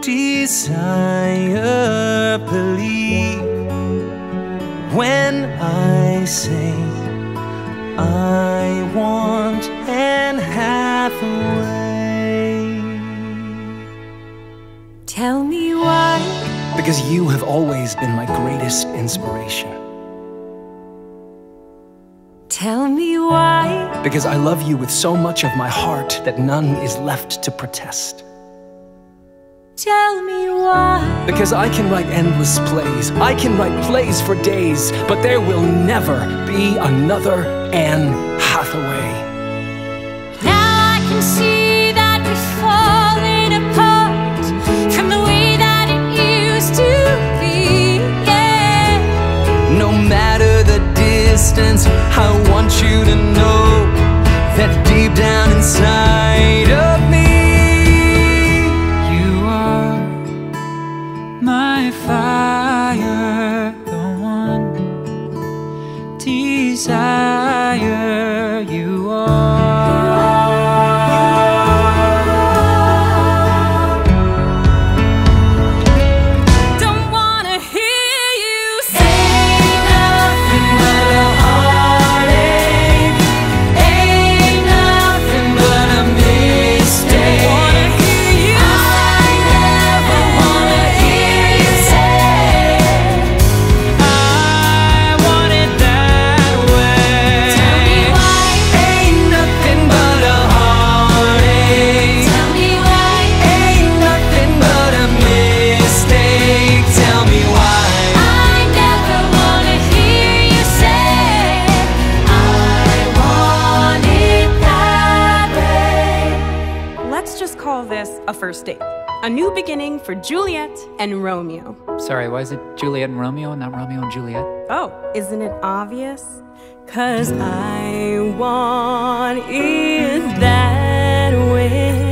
desire, believe when I say I want Anne Hathaway. Tell me why. Because you have always been my greatest inspiration. Tell me why. Because I love you with so much of my heart that none is left to protest. Tell me why. Because I can write endless plays. I can write plays for days. But there will never be another Anne Hathaway. Now I can see that we're falling apart from the way that it used to be. Yeah. No matter the distance, I want you to know that deep down inside of me, my fire, the one desire you are. Don't wanna hear you say nothing but a heartache, ain't nothing but a mistake. Don't wanna hear you this a first date. A new beginning for Juliet and Romeo. Sorry, why is it Juliet and Romeo and not Romeo and Juliet? Oh, isn't it obvious? 'Cause I want it that way.